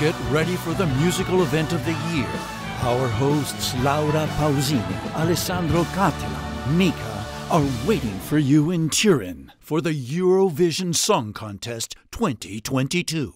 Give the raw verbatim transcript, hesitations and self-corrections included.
Get ready for the musical event of the year. Our hosts Laura Pausini, Alessandro Cattelan, Mika are waiting for you in Turin for the Eurovision Song Contest twenty twenty-two.